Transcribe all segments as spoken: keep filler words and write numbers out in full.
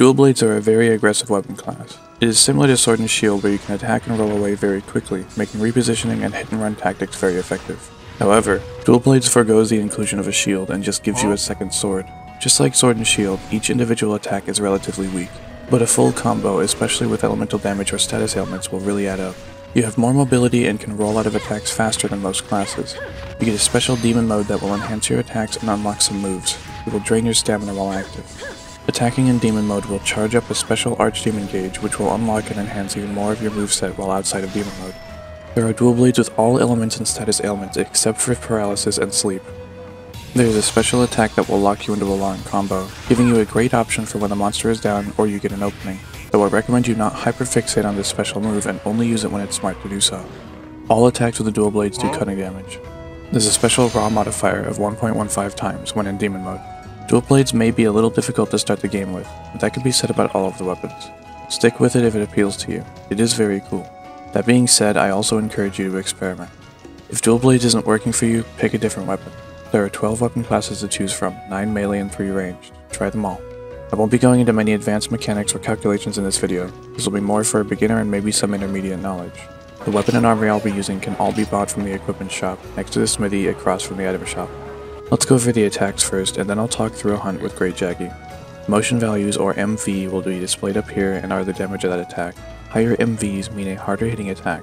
Dual Blades are a very aggressive weapon class. It is similar to Sword and Shield, where you can attack and roll away very quickly, making repositioning and hit and run tactics very effective. However, Dual Blades forgoes the inclusion of a shield and just gives you a second sword. Just like Sword and Shield, each individual attack is relatively weak, but a full combo, especially with elemental damage or status ailments, will really add up. You have more mobility and can roll out of attacks faster than most classes. You get a special Demon Mode that will enhance your attacks and unlock some moves. It will drain your stamina while active. Attacking in Demon Mode will charge up a special Archdemon Gauge, which will unlock and enhance even more of your moveset while outside of Demon Mode. There are Dual Blades with all elements and status ailments except for paralysis and sleep. There is a special attack that will lock you into a long combo, giving you a great option for when the monster is down or you get an opening, though I recommend you not hyperfixate on this special move and only use it when it's smart to do so. All attacks with the Dual Blades do cutting damage. There's a special raw modifier of one point one five times when in Demon Mode. Dual Blades may be a little difficult to start the game with, but that can be said about all of the weapons. Stick with it if it appeals to you. It is very cool. That being said, I also encourage you to experiment. If Dual Blades isn't working for you, pick a different weapon. There are twelve weapon classes to choose from, nine melee and three ranged. Try them all. I won't be going into many advanced mechanics or calculations in this video. This will be more for a beginner and maybe some intermediate knowledge. The weapon and armory I'll be using can all be bought from the equipment shop, next to the smithy across from the item shop. Let's go over the attacks first, and then I'll talk through a hunt with Great Jaggi. Motion values, or M V, will be displayed up here and are the damage of that attack. Higher M Vs mean a harder hitting attack.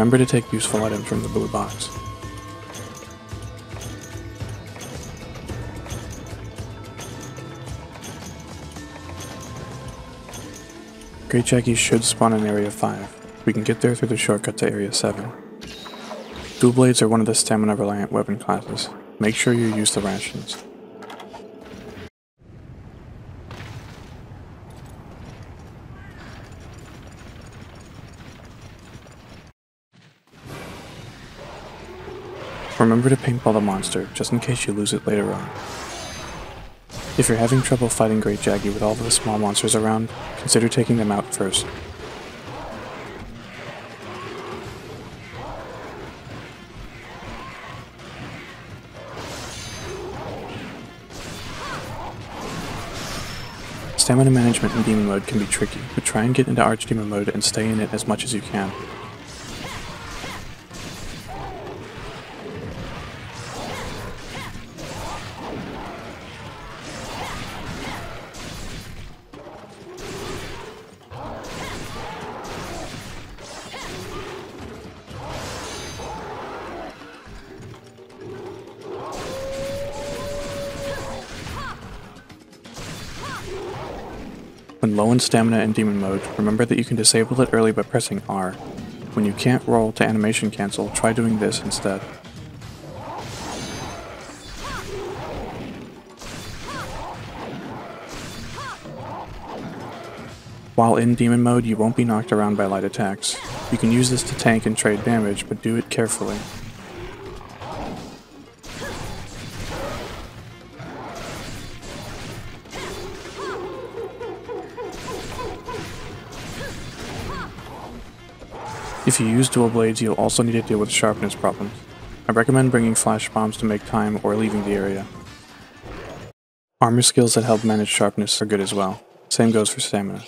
remember to take useful items from the blue box. Great Jaggi should spawn in Area five. We can get there through the shortcut to Area seven. Dual Blades are one of the stamina-reliant weapon classes. Make sure you use the rations. Remember to paintball the monster, just in case you lose it later on. If you're having trouble fighting Great Jaggi with all of the small monsters around, consider taking them out first. Stamina management in Demon Mode can be tricky, but try and get into Archdemon Mode and stay in it as much as you can. When low in stamina in Demon Mode, remember that you can disable it early by pressing R. When you can't roll to animation cancel, try doing this instead. While in Demon Mode, you won't be knocked around by light attacks. You can use this to tank and trade damage, but do it carefully. If you use dual blades, you'll also need to deal with sharpness problems. I recommend bringing flash bombs to make time or leaving the area. Armor skills that help manage sharpness are good as well. Same goes for stamina.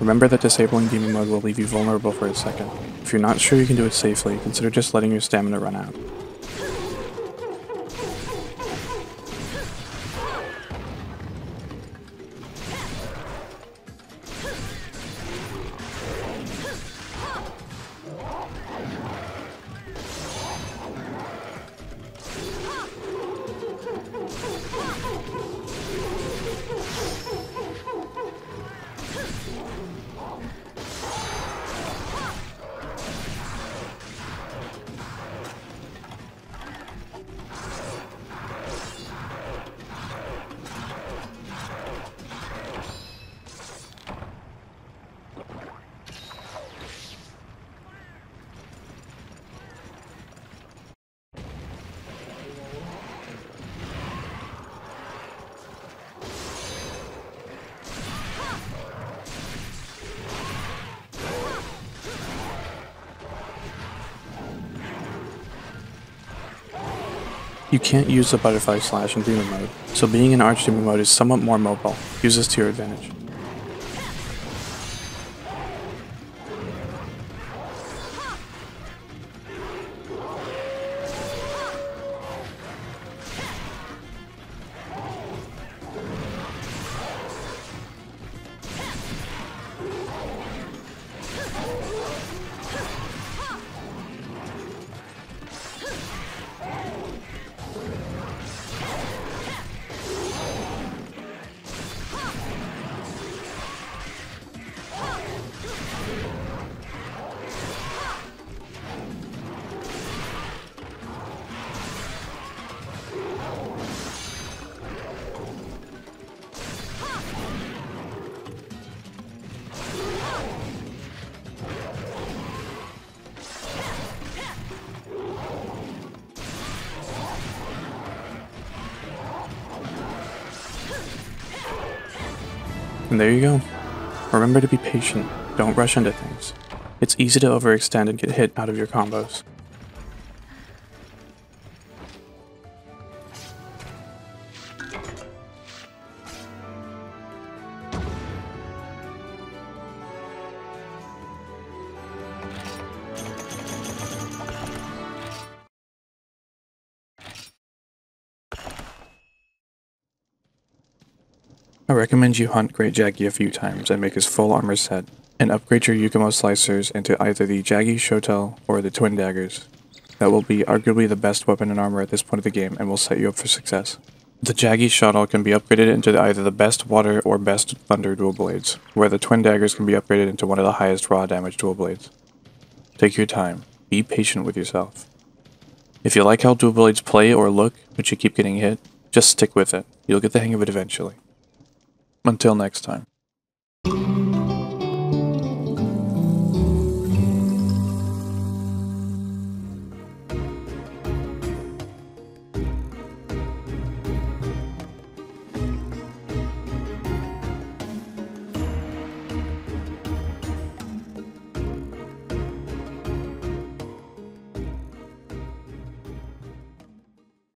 Remember that disabling Demon Mode will leave you vulnerable for a second. If you're not sure you can do it safely, consider just letting your stamina run out. You can't use the Butterfly Slash in Demon Mode, so being in Archdemon Mode is somewhat more mobile. Use this to your advantage. And there you go. Remember to be patient. Don't rush into things. It's easy to overextend and get hit out of your combos. I recommend you hunt Great Jaggi a few times and make his full armor set, and upgrade your Yukumo Slicers into either the Jaggi Shotel or the Twin Daggers. That will be arguably the best weapon and armor at this point of the game and will set you up for success. The Jaggi Shotel can be upgraded into either the best water or best thunder dual blades, where the Twin Daggers can be upgraded into one of the highest raw damage dual blades. Take your time, be patient with yourself. If you like how dual blades play or look, but you keep getting hit, just stick with it. You'll get the hang of it eventually. Until next time.